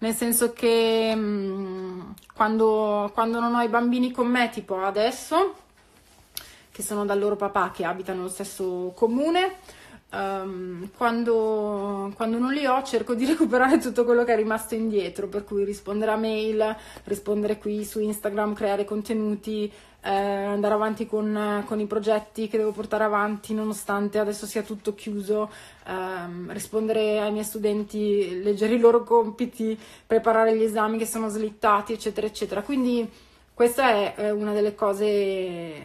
Nel senso che mh, quando, quando non ho i bambini con me, tipo adesso, che sono dal loro papà, che abitano nello stesso comune, um, quando, quando non li ho cerco di recuperare tutto quello che è rimasto indietro, per cui rispondere a mail, rispondere qui su Instagram, creare contenuti, eh, andare avanti con, con i progetti che devo portare avanti nonostante adesso sia tutto chiuso, ehm, rispondere ai miei studenti, leggere i loro compiti, preparare gli esami che sono slittati, eccetera eccetera. Quindi questa è, è una delle cose,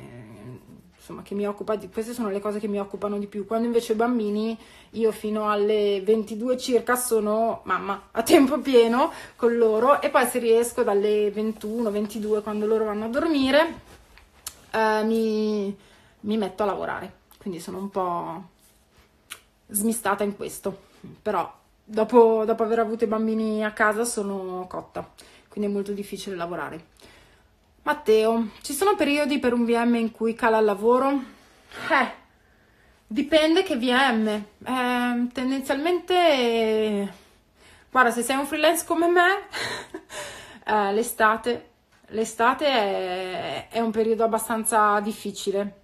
insomma, che mi occupa di, queste sono le cose che mi occupano di più. Quando invece i bambini, io fino alle ventidue circa sono mamma a tempo pieno con loro, e poi se riesco dalle ventuno ventidue, quando loro vanno a dormire, Uh, mi, mi metto a lavorare, quindi sono un po' smistata in questo, però dopo, dopo aver avuto i bambini a casa sono cotta, quindi è molto difficile lavorare. Matteo, ci sono periodi per un V M in cui cala il lavoro? Eh, dipende che V M, eh, tendenzialmente, guarda, se sei un freelance come me, eh, l'estate... L'estate è, è un periodo abbastanza difficile,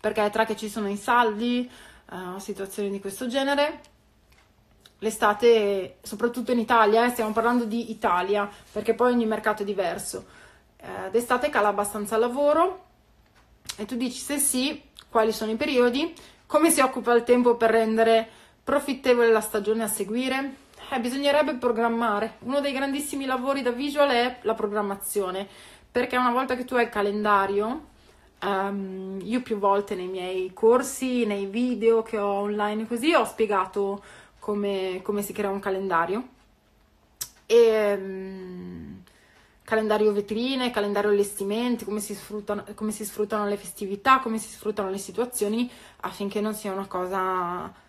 perché tra che ci sono i saldi, uh, situazioni di questo genere, l'estate, soprattutto in Italia, eh, stiamo parlando di Italia, perché poi ogni mercato è diverso, uh, d'estate cala abbastanza lavoro, e tu dici se sì, quali sono i periodi, come si occupa il tempo per rendere profittevole la stagione a seguire? Eh, bisognerebbe programmare. Uno dei grandissimi lavori da visual è la programmazione, perché una volta che tu hai il calendario, um, io più volte nei miei corsi, nei video che ho online così, ho spiegato come, come si crea un calendario, e, um, calendario vetrine, calendario allestimenti, come si sfruttano, come si sfruttano le festività, come si sfruttano le situazioni, affinché non sia una cosa...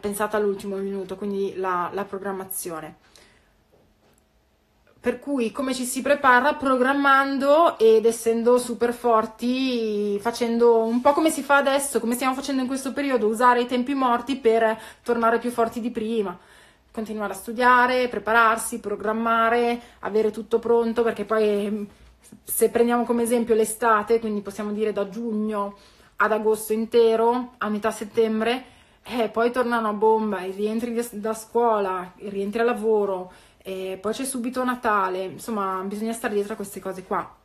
pensata all'ultimo minuto, quindi la, la programmazione. Per cui come ci si prepara? Programmando ed essendo super forti, facendo un po' come si fa adesso, come stiamo facendo in questo periodo, usare i tempi morti per tornare più forti di prima, continuare a studiare, prepararsi, programmare, avere tutto pronto, perché poi se prendiamo come esempio l'estate, quindi possiamo dire da giugno ad agosto intero, a metà settembre, eh, poi tornano a bomba, e rientri da scuola, e rientri al lavoro, e poi c'è subito Natale, insomma bisogna stare dietro a queste cose qua.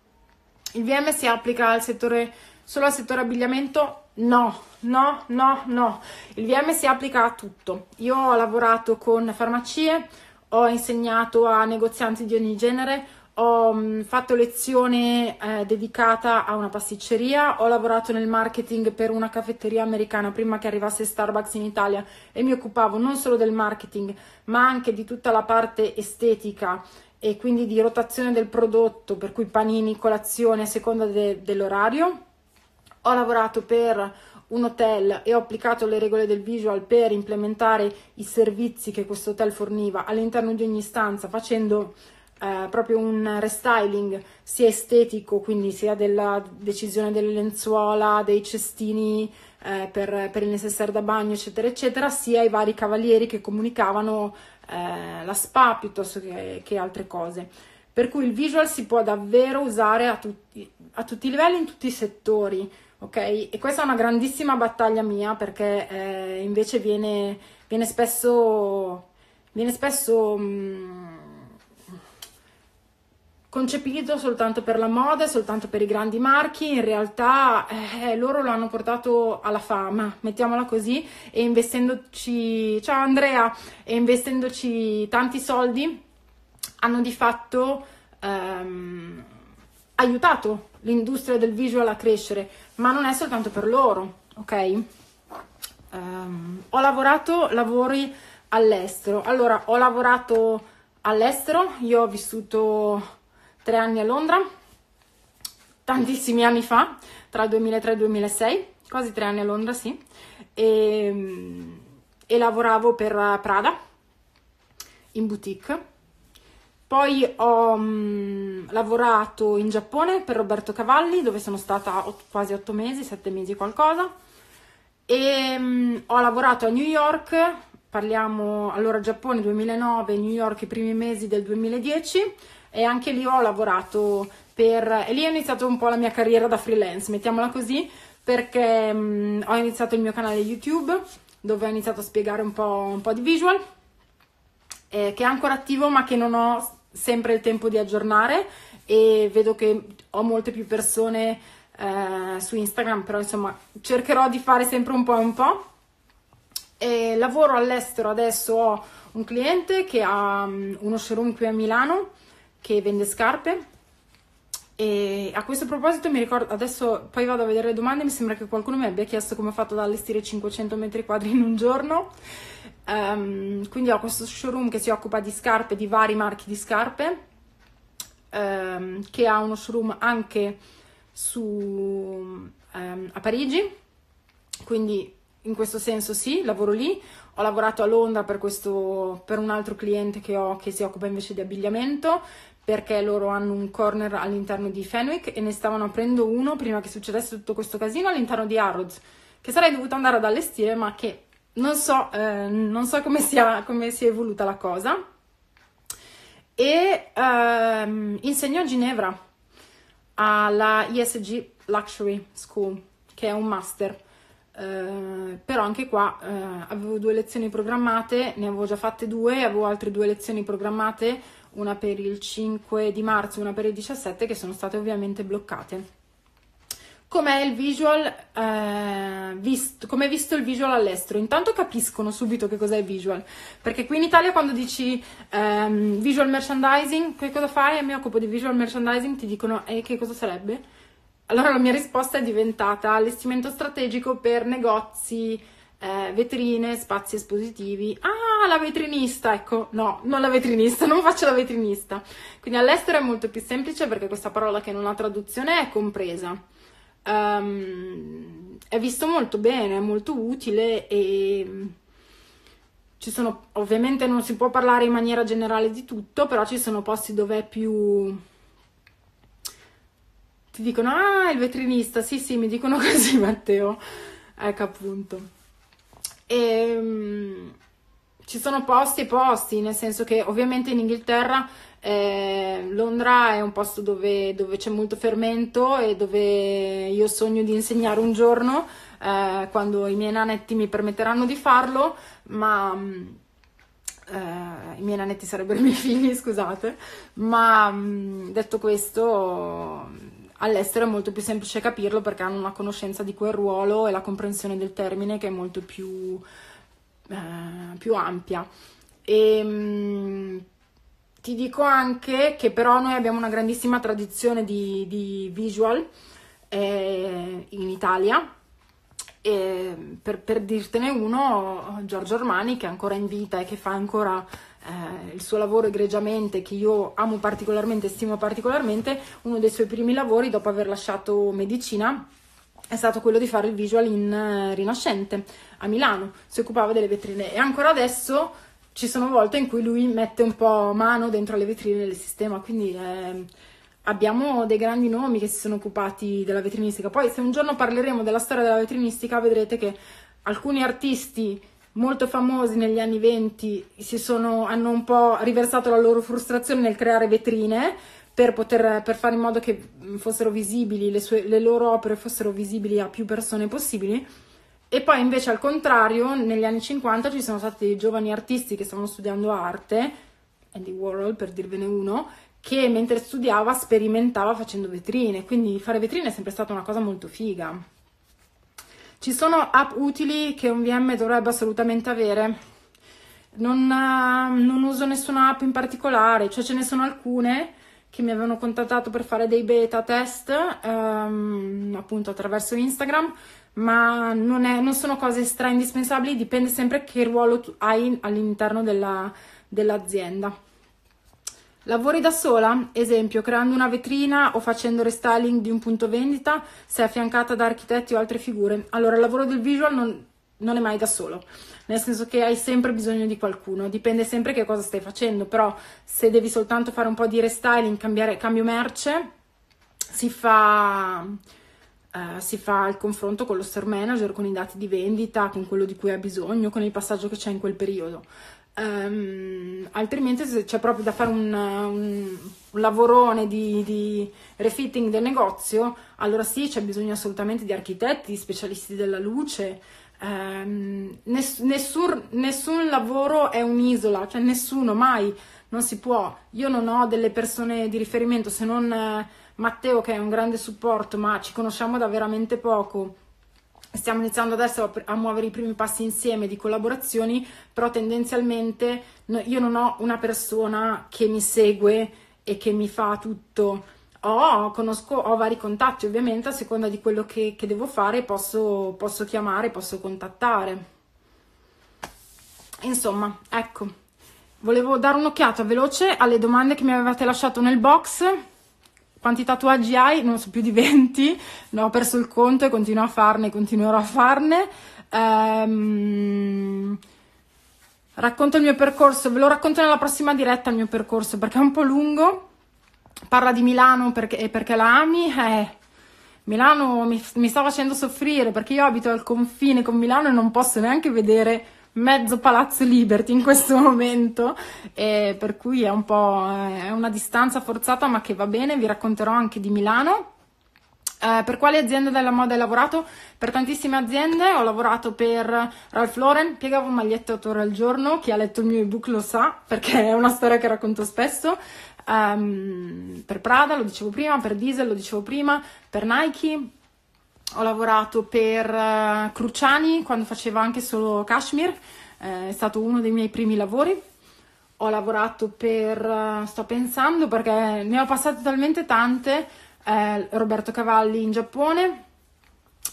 Il V M si applica al settore, solo al settore abbigliamento? No, no, no, no. Il V M si applica a tutto. Io ho lavorato con farmacie, ho insegnato a negozianti di ogni genere, ho fatto lezione eh, dedicata a una pasticceria, ho lavorato nel marketing per una caffetteria americana prima che arrivasse Starbucks in Italia e mi occupavo non solo del marketing ma anche di tutta la parte estetica e quindi di rotazione del prodotto, per cui panini, colazione a seconda de- dell'orario. Ho lavorato per un hotel e ho applicato le regole del visual per implementare i servizi che questo hotel forniva all'interno di ogni stanza, facendo eh, proprio un restyling sia estetico, quindi sia della decisione delle lenzuola, dei cestini eh, per, per il necessaire da bagno, eccetera, eccetera, sia i vari cavalieri che comunicavano eh, la spa piuttosto che, che altre cose. Per cui il visual si può davvero usare a tutti, a tutti i livelli, in tutti i settori. Ok? E questa è una grandissima battaglia mia, perché eh, invece viene, viene spesso, viene spesso mh, concepito soltanto per la moda, soltanto per i grandi marchi. In realtà eh, loro lo hanno portato alla fama, mettiamola così, e investendoci, ciao Andrea, e investendoci tanti soldi hanno di fatto ehm, aiutato l'industria del visual a crescere, ma non è soltanto per loro, ok? Um, ho lavorato lavori all'estero. Allora, ho lavorato all'estero, io ho vissuto tre anni a Londra, tantissimi anni fa, tra il duemilatré e il duemilasei, quasi tre anni a Londra, sì, e, e lavoravo per Prada, in boutique. Poi ho mh, lavorato in Giappone per Roberto Cavalli, dove sono stata otto, quasi otto mesi, sette mesi qualcosa. E mh, ho lavorato a New York, parliamo allora Giappone duemilanove, New York i primi mesi del duemiladieci, e anche lì ho lavorato per... e lì ho iniziato un po' la mia carriera da freelance, mettiamola così, perché mh, ho iniziato il mio canale YouTube, dove ho iniziato a spiegare un po', un po' di visual, eh, che è ancora attivo ma che non ho sempre il tempo di aggiornare, e vedo che ho molte più persone eh, su Instagram, però insomma cercherò di fare sempre un po' e un po'. E lavoro all'estero, adesso ho un cliente che ha uno showroom qui a Milano che vende scarpe, e a questo proposito mi ricordo, adesso poi vado a vedere le domande, mi sembra che qualcuno mi abbia chiesto come ho fatto ad allestire cinquecento metri quadri in un giorno. Um, quindi ho questo showroom che si occupa di scarpe, di vari marchi di scarpe, um, che ha uno showroom anche su, um, a Parigi, quindi in questo senso sì, lavoro lì. Ho lavorato a Londra per, questo, per un altro cliente che ho, che si occupa invece di abbigliamento, perché loro hanno un corner all'interno di Fenwick e ne stavano aprendo uno prima che succedesse tutto questo casino all'interno di Harrods, che sarei dovuta andare ad allestire, ma che non so, eh, non so come sia, come si è evoluta la cosa. E ehm, insegno a Ginevra alla E S G Luxury School, che è un master. Eh, però anche qua eh, avevo due lezioni programmate, ne avevo già fatte due, avevo altre due lezioni programmate, una per il cinque di marzo, una per il diciassette, che sono state ovviamente bloccate. Com'è il visual, eh, visto, com'è visto il visual all'estero? Intanto capiscono subito che cos'è il visual, perché qui in Italia quando dici ehm, visual merchandising, che cosa fai? E mi occupo di visual merchandising, ti dicono, e eh, che cosa sarebbe? Allora la mia risposta è diventata allestimento strategico per negozi, eh, vetrine, spazi espositivi. Ah, la vetrinista, ecco, no, non la vetrinista, non faccio la vetrinista. Quindi all'estero è molto più semplice, perché questa parola che non ha traduzione è compresa. Um, è visto molto bene, è molto utile, e ci sono, ovviamente non si può parlare in maniera generale di tutto, però ci sono posti dove è più, ti dicono ah il vetrinista, sì sì mi dicono così Matteo, ecco appunto. E, ci sono posti e posti, nel senso che ovviamente in Inghilterra, eh, Londra è un posto dove, dove c'è molto fermento e dove io sogno di insegnare un giorno, eh, quando i miei nanetti mi permetteranno di farlo, ma... Uh, i miei nanetti sarebbero i miei figli, scusate, ma mh, detto questo, all'estero è molto più semplice capirlo perché hanno una conoscenza di quel ruolo e la comprensione del termine che è molto più, uh, più ampia. E, mh, ti dico anche che però noi abbiamo una grandissima tradizione di, di visual eh, in Italia. E per, per dirtene uno, Giorgio Armani, che è ancora in vita e che fa ancora eh, il suo lavoro egregiamente, che io amo particolarmente, stimo particolarmente, uno dei suoi primi lavori dopo aver lasciato medicina è stato quello di fare il visual in eh, Rinascente a Milano, si occupava delle vetrine, e ancora adesso ci sono volte in cui lui mette un po' mano dentro alle vetrine e le sistema, quindi eh, abbiamo dei grandi nomi che si sono occupati della vetrinistica. Poi se un giorno parleremo della storia della vetrinistica vedrete che alcuni artisti molto famosi negli anni venti si sono, hanno un po' riversato la loro frustrazione nel creare vetrine per, poter, per fare in modo che fossero visibili, le, sue, le loro opere fossero visibili a più persone possibili. E poi invece al contrario negli anni cinquanta ci sono stati dei giovani artisti che stavano studiando arte, Andy Warhol per dirvene uno, che mentre studiava sperimentava facendo vetrine, quindi fare vetrine è sempre stata una cosa molto figa. Ci sono app utili che un V M dovrebbe assolutamente avere, non, non uso nessuna app in particolare, cioè ce ne sono alcune che mi avevano contattato per fare dei beta test, ehm, appunto attraverso Instagram, ma non, è, non sono cose stra indispensabili, dipende sempre che ruolo tu hai all'interno della, dell'azienda. Lavori da sola? Esempio, creando una vetrina o facendo restyling di un punto vendita, se affiancata da architetti o altre figure. Allora, il lavoro del visual non, non è mai da solo, nel senso che hai sempre bisogno di qualcuno, dipende sempre che cosa stai facendo, però se devi soltanto fare un po' di restyling, cambiare, cambio merce, si fa, eh, si fa il confronto con lo store manager, con i dati di vendita, con quello di cui hai bisogno, con il passaggio che c'è in quel periodo. Um, altrimenti se c'è proprio da fare un, un, un lavorone di, di refitting del negozio, allora sì, c'è bisogno assolutamente di architetti, di specialisti della luce, um, ness, nessun, nessun lavoro è un'isola, cioè nessuno, mai, non si può. Io non ho delle persone di riferimento se non eh, Matteo, che è un grande supporto, ma ci conosciamo da veramente poco. Stiamo iniziando adesso a muovere i primi passi insieme di collaborazioni, però tendenzialmente io non ho una persona che mi segue e che mi fa tutto. Ho, conosco, ho vari contatti, ovviamente a seconda di quello che, che devo fare posso, posso chiamare, posso contattare. Insomma, ecco, volevo dare un'occhiata veloce alle domande che mi avevate lasciato nel box. Quanti tatuaggi hai? Non so, più di venti, no, ho perso il conto e continuo a farne, continuerò a farne. Ehm, racconto il mio percorso, ve lo racconto nella prossima diretta il mio percorso, perché è un po' lungo. Parla di Milano perché, perché la ami, eh, Milano mi, mi sta facendo soffrire, perché io abito al confine con Milano e non posso neanche vedere mezzo Palazzo Liberty in questo momento, eh, per cui è un po' è una distanza forzata, ma che va bene. Vi racconterò anche di Milano. Eh, per quali aziende della moda hai lavorato? Per tantissime aziende, ho lavorato per Ralph Lauren, piegavo magliette otto ore al giorno, chi ha letto il mio ebook lo sa perché è una storia che racconto spesso. Um, per Prada, lo dicevo prima, per Diesel, lo dicevo prima, per Nike. Ho lavorato per uh, Cruciani quando faceva anche solo cashmere, eh, è stato uno dei miei primi lavori. Ho lavorato per, uh, sto pensando perché ne ho passate talmente tante, eh, Roberto Cavalli in Giappone,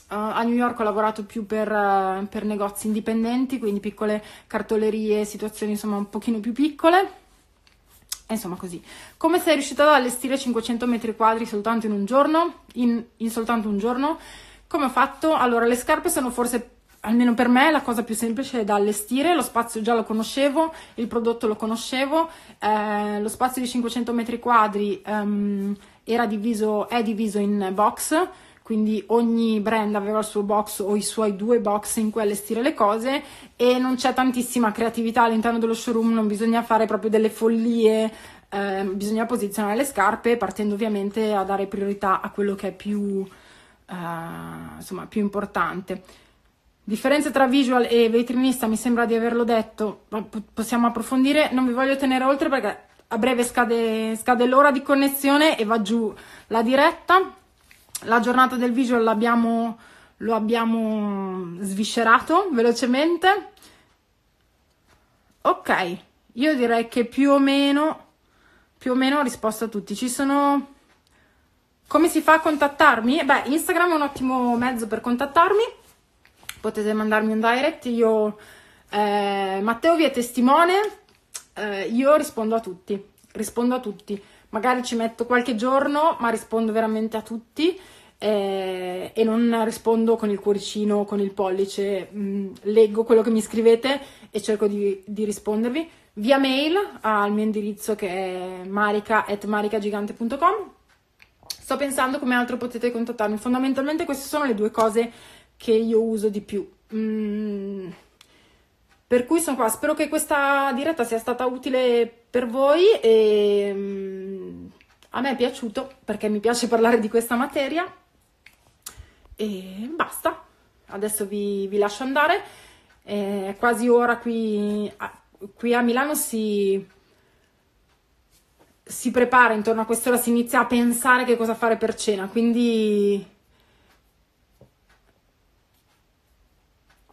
uh, a New York ho lavorato più per, uh, per negozi indipendenti, quindi piccole cartolerie, situazioni insomma un pochino più piccole. Insomma così. Come sei riuscita ad allestire cinquecento metri quadri soltanto in un giorno? In, in soltanto un giorno? Come ho fatto? Allora, le scarpe sono forse, almeno per me, la cosa più semplice da allestire. Lo spazio già lo conoscevo, il prodotto lo conoscevo, eh, lo spazio di cinquecento metri quadri ehm, era diviso, è diviso in box, quindi ogni brand aveva il suo box o i suoi due box in cui allestire le cose, e non c'è tantissima creatività all'interno dello showroom, non bisogna fare proprio delle follie, eh, bisogna posizionare le scarpe partendo ovviamente a dare priorità a quello che è più, eh, insomma, più importante. Differenza tra visual e vetrinista, mi sembra di averlo detto, possiamo approfondire, non vi voglio tenere oltre perché a breve scade, scade l'ora di connessione e va giù la diretta. La giornata del visual l'abbiamo, lo abbiamo sviscerato velocemente. Ok, io direi che più o meno, più o meno ho risposto a tutti. Ci sono... Come si fa a contattarmi? Beh, Instagram è un ottimo mezzo per contattarmi. Potete mandarmi un direct, io, eh, Matteo vi è testimone, eh, io rispondo a tutti, rispondo a tutti, magari ci metto qualche giorno, ma rispondo veramente a tutti, eh, e non rispondo con il cuoricino, con il pollice, mh, leggo quello che mi scrivete e cerco di, di rispondervi, via mail al mio indirizzo che è marica chiocciola maricagigante punto com, sto pensando come altro potete contattarmi, fondamentalmente queste sono le due cose che io uso di più, mm. Per cui sono qua, spero che questa diretta sia stata utile per voi e mm, a me è piaciuto perché mi piace parlare di questa materia e basta, adesso vi, vi lascio andare, è quasi ora qui a, qui a Milano si... si prepara, intorno a quest'ora si inizia a pensare che cosa fare per cena, quindi...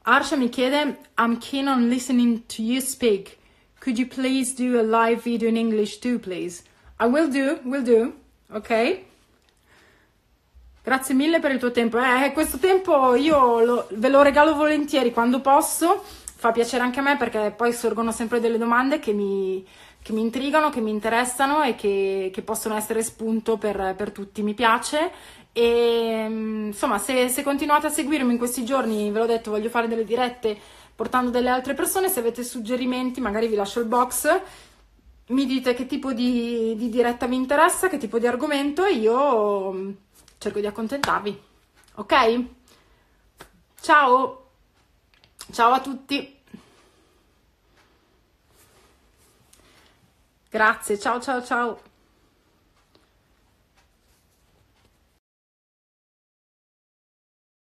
Arsha mi chiede, I'm keen on listening to you speak. Could you please do a live video in English too, please? I will do, will do, ok? Grazie mille per il tuo tempo. Eh, questo tempo io lo, ve lo regalo volentieri quando posso. Fa piacere anche a me perché poi sorgono sempre delle domande che mi, che mi intrigano, che mi interessano e che, che possono essere spunto per, per tutti. Mi piace. E insomma, se, se continuate a seguirmi in questi giorni, ve l'ho detto, voglio fare delle dirette portando delle altre persone, se avete suggerimenti magari vi lascio il box, mi dite che tipo di, di diretta vi interessa, che tipo di argomento, e io cerco di accontentarvi, ok? Ciao, ciao a tutti, grazie, ciao ciao ciao.